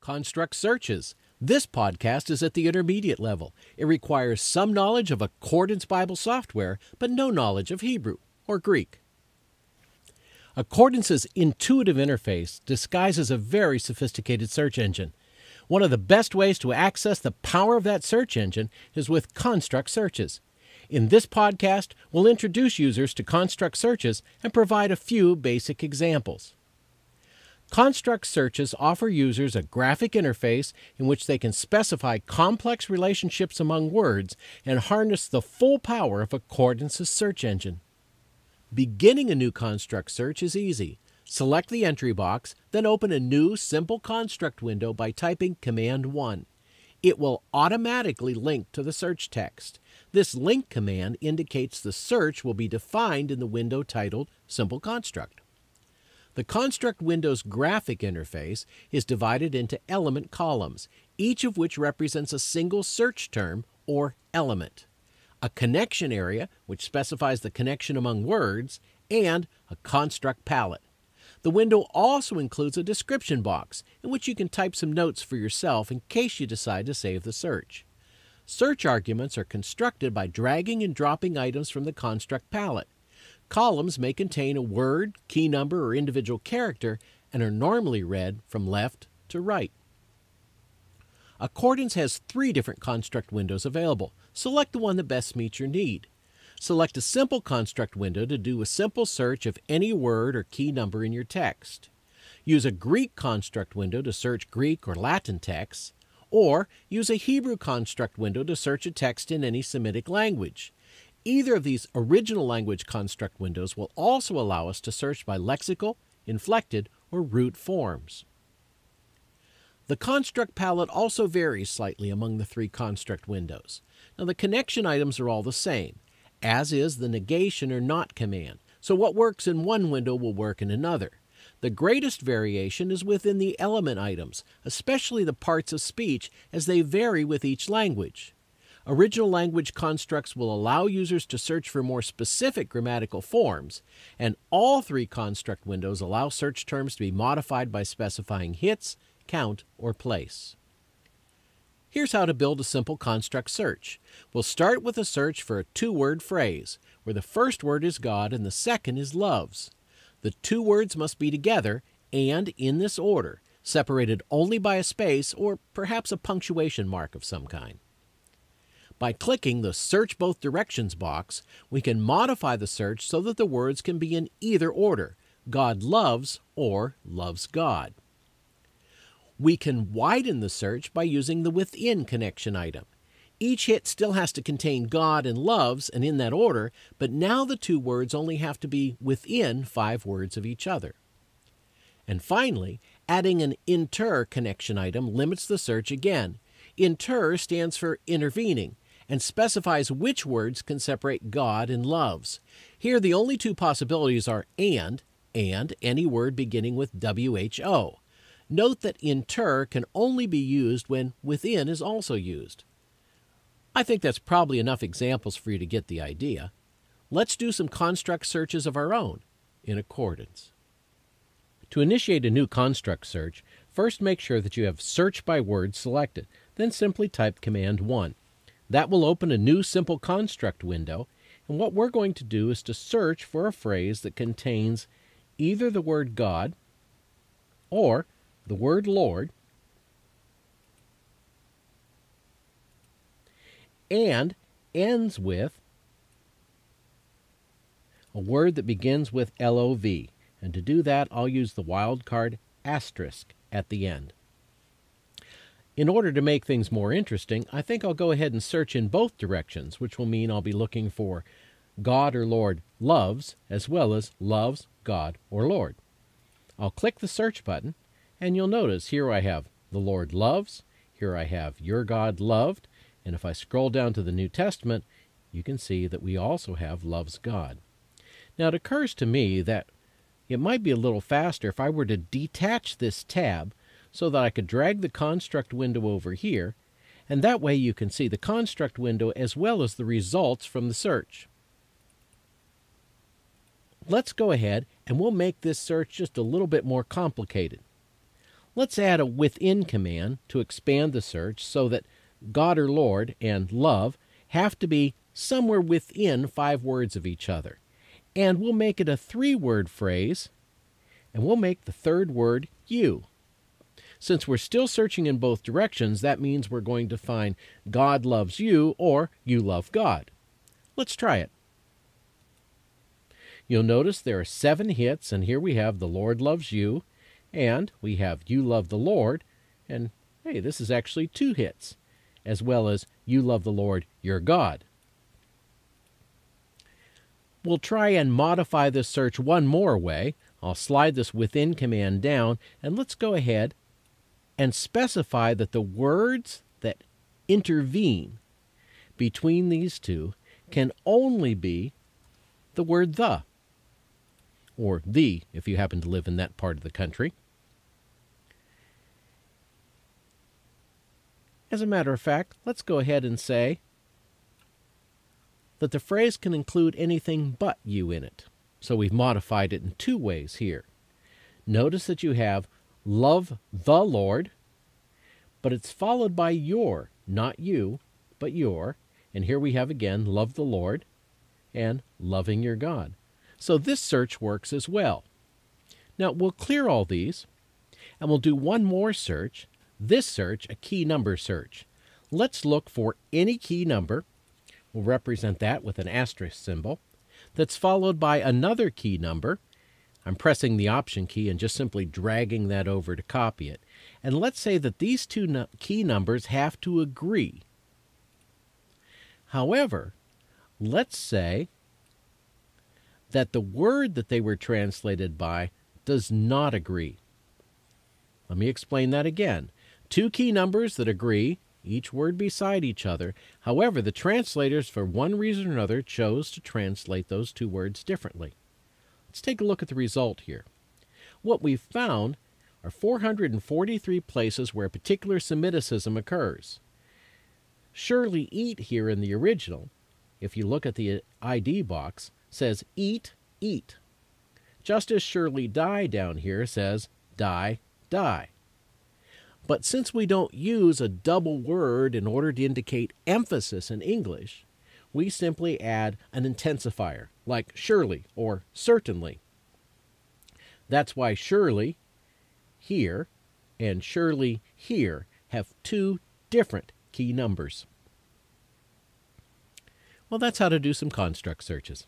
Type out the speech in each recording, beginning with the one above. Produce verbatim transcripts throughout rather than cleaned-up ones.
Construct Searches. This podcast is at the intermediate level. It requires some knowledge of Accordance Bible software, but no knowledge of Hebrew or Greek. Accordance's intuitive interface disguises a very sophisticated search engine. One of the best ways to access the power of that search engine is with Construct Searches. In this podcast, we'll introduce users to Construct Searches and provide a few basic examples. Construct Searches offer users a graphic interface in which they can specify complex relationships among words and harness the full power of Accordance's search engine. Beginning a new construct search is easy. Select the entry box, then open a new simple construct window by typing Command one. It will automatically link to the search text. This link command indicates the search will be defined in the window titled Simple Construct. The Construct window's graphic interface is divided into element columns, each of which represents a single search term or element, a connection area, which specifies the connection among words, and a construct palette. The window also includes a description box in which you can type some notes for yourself in case you decide to save the search. Search arguments are constructed by dragging and dropping items from the construct palette. Columns may contain a word, key number, or individual character and are normally read from left to right. Accordance has three different construct windows available. Select the one that best meets your need. Select a simple construct window to do a simple search of any word or key number in your text. Use a Greek construct window to search Greek or Latin texts, or use a Hebrew construct window to search a text in any Semitic language. Either of these original language construct windows will also allow us to search by lexical, inflected, or root forms. The construct palette also varies slightly among the three construct windows. Now, the connection items are all the same, as is the negation or not command, so what works in one window will work in another. The greatest variation is within the element items, especially the parts of speech, as they vary with each language. Original language constructs will allow users to search for more specific grammatical forms, and all three construct windows allow search terms to be modified by specifying hits, count, or place. Here's how to build a simple construct search. We'll start with a search for a two-word phrase, where the first word is God and the second is loves. The two words must be together and in this order, separated only by a space or perhaps a punctuation mark of some kind. By clicking the Search Both Directions box, we can modify the search so that the words can be in either order, God loves or loves God. We can widen the search by using the Within connection item. Each hit still has to contain God and loves and in that order, but now the two words only have to be within five words of each other. And finally, adding an Inter connection item limits the search again. Inter stands for intervening and specifies which words can separate God and loves. Here the only two possibilities are and, and any word beginning with W H O. Note that inter can only be used when within is also used. I think that's probably enough examples for you to get the idea. Let's do some construct searches of our own in Accordance. To initiate a new construct search, first make sure that you have Search by Word selected, then simply type Command one. That will open a new simple construct window, and what we're going to do is to search for a phrase that contains either the word God or the word Lord, and ends with a word that begins with L O V. And to do that, I'll use the wildcard asterisk at the end. In order to make things more interesting, I think I'll go ahead and search in both directions, which will mean I'll be looking for God or Lord loves, as well as loves God or Lord. I'll click the search button, and you'll notice here I have the Lord loves, here I have your God loved, and if I scroll down to the New Testament, you can see that we also have loves God. Now, it occurs to me that it might be a little faster if I were to detach this tab so that I could drag the construct window over here, and that way you can see the construct window as well as the results from the search. Let's go ahead and we'll make this search just a little bit more complicated. Let's add a within command to expand the search so that God or Lord and love have to be somewhere within five words of each other. And we'll make it a three-word phrase, and we'll make the third word you. Since we're still searching in both directions, that means we're going to find God loves you or you love God. Let's try it. You'll notice there are seven hits, and here we have the Lord loves you, and we have you love the Lord, and hey, this is actually two hits, as well as you love the Lord, your God. We'll try and modify this search one more way. I'll slide this within command down, and let's go ahead and specify that the words that intervene between these two can only be the word the, or the, if you happen to live in that part of the country. As a matter of fact, let's go ahead and say that the phrase can include anything but you in it. So we've modified it in two ways here. Notice that you have love the Lord, but it's followed by your, not you, but your. And here we have again love the Lord and loving your God. So this search works as well. Now we'll clear all these, and we'll do one more search. This search, a key number search. Let's look for any key number. We'll represent that with an asterisk symbol that's followed by another key number. I'm pressing the option key and just simply dragging that over to copy it. And let's say that these two key numbers have to agree. However, let's say that the word that they were translated by does not agree. Let me explain that again. Two key numbers that agree, each word beside each other. However, the translators, for one reason or another, chose to translate those two words differently. Let's take a look at the result here. What we've found are four hundred forty-three places where particular Semiticism occurs. Surely eat here in the original, if you look at the I D box, says eat, eat. Just as surely die down here says die, die. But since we don't use a double word in order to indicate emphasis in English, we simply add an intensifier, like surely or certainly. That's why surely here and surely here have two different key numbers. Well, that's how to do some construct searches.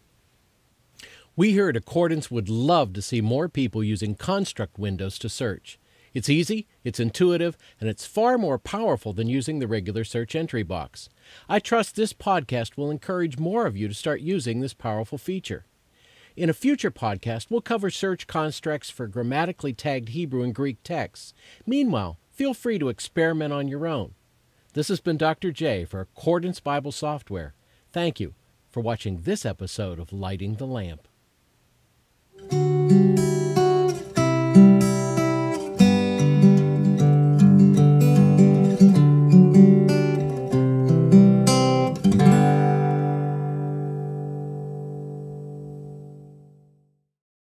We here at Accordance would love to see more people using construct windows to search. It's easy, it's intuitive, and it's far more powerful than using the regular search entry box. I trust this podcast will encourage more of you to start using this powerful feature. In a future podcast, we'll cover search constructs for grammatically tagged Hebrew and Greek texts. Meanwhile, feel free to experiment on your own. This has been Doctor J for Accordance Bible Software. Thank you for watching this episode of Lighting the Lamp.